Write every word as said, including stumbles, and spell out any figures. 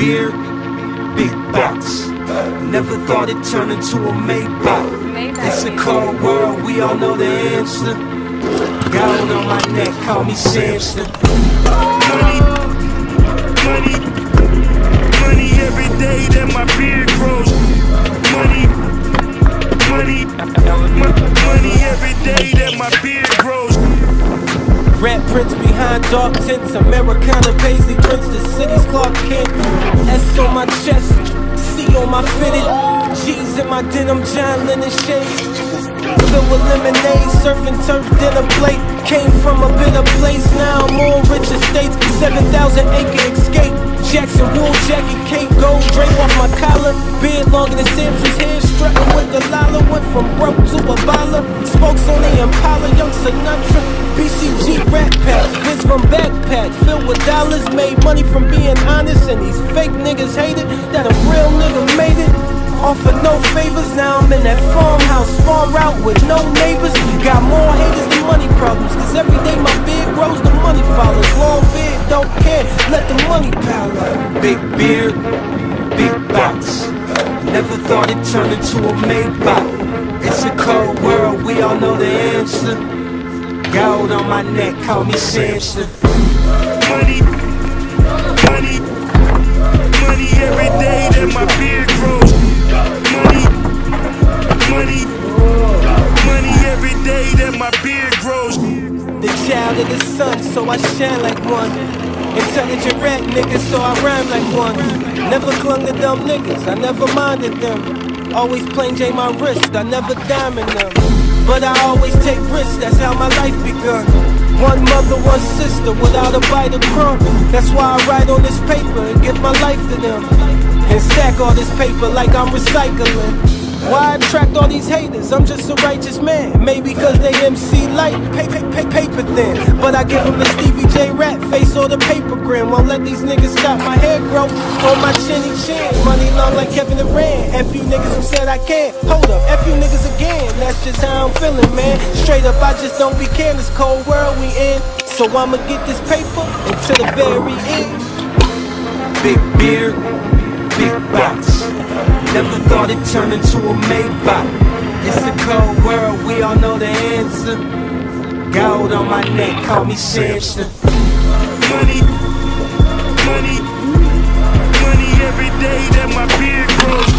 beer, big box. Never thought it turned into a Maybach. It's a cold world, we all know the answer. Gown on my neck, call me Samson. Money, money, money every day that my beard grows. Money, money, money every day that my beard grows. Rat prints behind dark tints, Americana paisley prints, the city's Clark Kent. S on my chest, C on my fitted, G's in my denim, John Lennon shades. Filled with lemonade, surfing turf, dinner plate. Came from a bitter place, now I'm on rich estates. seven thousand acre escape, Jackson wool jacket, cape gold, drape off my collar. Beard longer than Samson's hair, strutting with the lala. Went from broke to a baller, spokes on the Impala, young Sinatra. B C G Rat Pack, wisdom backpack, filled with dollars, made money from being honest, and these fake niggas hate it, that a real nigga made it, offer no favors, now I'm in that farmhouse, farm out with no neighbors, got more haters than money problems, cause every day my beard grows, the money follows, long beard, don't care, let the money pile up. Big beard, big box, never thought it turned into a Maybach, it's a cold world, we all know the answer. Gold on my neck, call me Samson. Money, money, money every day that my beard grows. Money, money, money every day that my beard grows. The child of the sun, so I shine like one. Intelligent rat niggas, so I rhyme like one. Never clung to dumb niggas, I never minded them. Always plain J my wrist, I never diamond them. But I always take risks, that's how my life begun. One mother, one sister, without a bite of crumb. That's why I write on this paper and give my life to them. And stack all this paper like I'm recycling. Why I attract all these haters? I'm just a righteous man. Maybe cause they M C light, pay, pay, pay, paper thin. But I give them a Stevie J rap face or the paper grin. Won't let these niggas stop my hair growth on my chinny chin. Money long like Kevin Durant. F you niggas who said I can't. Hold up, F you niggas again. That's just how I'm feeling, man. Straight up, I just don't be careless. Cold world we in. So I'ma get this paper until the very end. Big beard, big box. Never thought it turned into a Maybach. It's a cold world, we all know the answer. Gold on my neck, call me Samson. Money, money, money every day that my beard grows.